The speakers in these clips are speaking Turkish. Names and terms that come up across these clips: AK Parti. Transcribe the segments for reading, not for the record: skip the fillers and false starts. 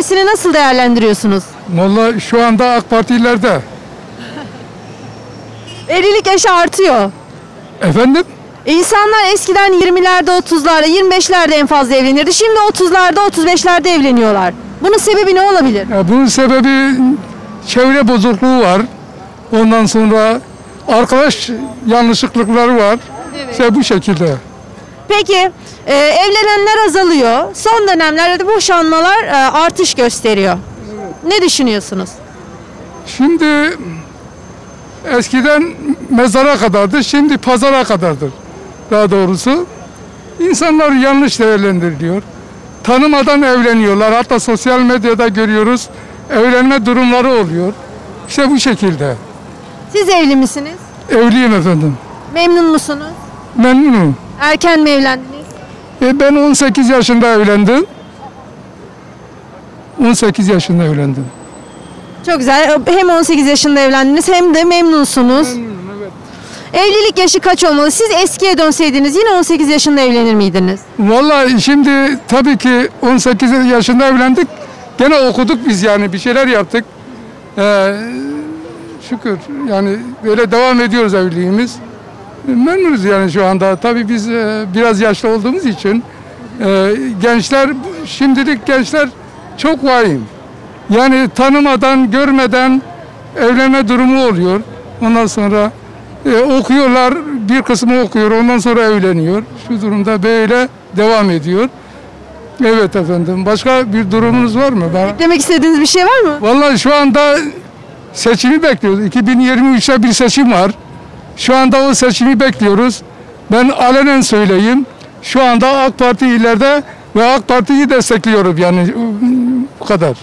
gelmesini nasıl değerlendiriyorsunuz? Vallahi şu anda AK Partililerde. Evlilik yaşı artıyor. Efendim? İnsanlar eskiden 20'lerde, 30'larda, 25'lerde en fazla evlenirdi. Şimdi 30'larda, 35'lerde evleniyorlar. Bunun sebebi ne olabilir? Ya bunun sebebi çevre bozukluğu var. Ondan sonra arkadaş yanlışlıkları var. Evet. İşte bu şekilde. Peki evlenenler azalıyor. Son dönemlerde boşanmalar artış gösteriyor. Evet. Ne düşünüyorsunuz? Şimdi eskiden mezara kadardı, şimdi pazara kadardır. Daha doğrusu insanlar yanlış değerlendiriliyor. Tanımadan evleniyorlar. Hatta sosyal medyada görüyoruz. Evlenme durumları oluyor. İşte bu şekilde. Siz evli misiniz? Evliyim efendim. Memnun musunuz? Memnunum. Erken mi evlendiniz? Ben 18 yaşında evlendim. 18 yaşında evlendim. Çok güzel. Hem 18 yaşında evlendiniz hem de memnunsunuz. Memnunum, evet. Evlilik yaşı kaç olmalı? Siz eskiye dönseydiniz yine 18 yaşında evlenir miydiniz? Vallahi şimdi tabii ki 18 yaşında evlendik. Gene okuduk biz yani, bir şeyler yaptık. Şükür yani böyle devam ediyoruz evliliğimiz. Memnunuz yani şu anda. Tabii biz biraz yaşlı olduğumuz için gençler, şimdilik gençler çok vahim. Yani tanımadan, görmeden evlenme durumu oluyor. Ondan sonra okuyorlar, bir kısmı okuyor, ondan sonra evleniyor. Şu durumda böyle devam ediyor. Evet efendim. Başka bir durumunuz var mı? Eklemek istediğiniz bir şey var mı? Vallahi şu anda seçimi bekliyoruz. 2023'te bir seçim var. Şu anda o seçimi bekliyoruz. Ben alenen söyleyeyim. Şu anda AK Parti ilerde ve AK Parti'yi destekliyorum yani, bu kadar.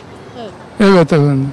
Evet efendim.